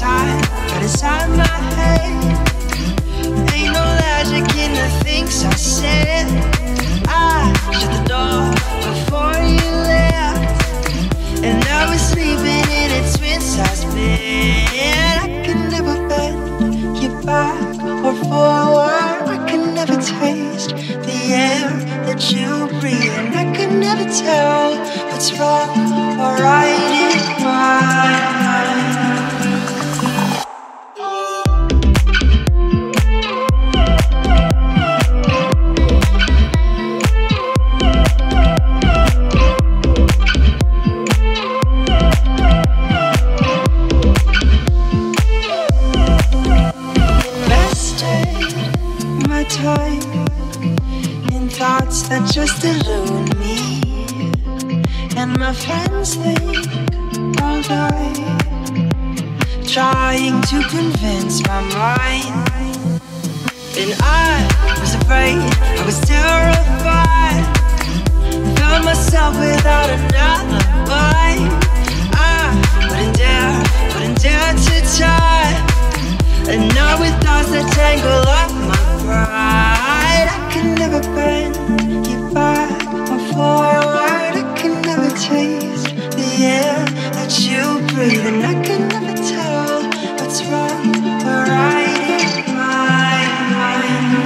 inside, but inside my head. Ain't no logic in the things I said. I shut the door before you left, and I was sleeping in a twin-size bed. I can never bend you back or forward. I can never taste the air that you breathe, and I can never tell what's wrong or right in my mind. That just elude me, and my friends think I'll die, trying to convince my mind. And I was afraid, I was terrified, found myself without another bite. I wouldn't dare to try, and now with thoughts that tangle up my pride. I can never bend forward, I can never taste the air that you breathe, and I can never tell what's wrong or right in my mind.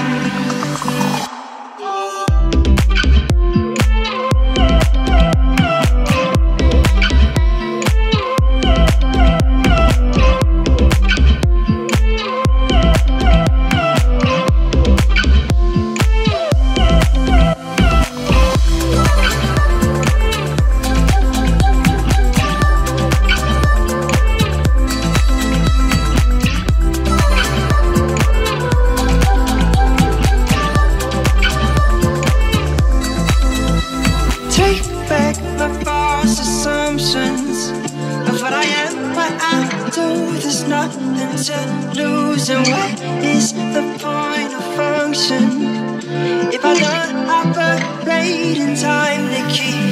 If I learn how to wait in time to keep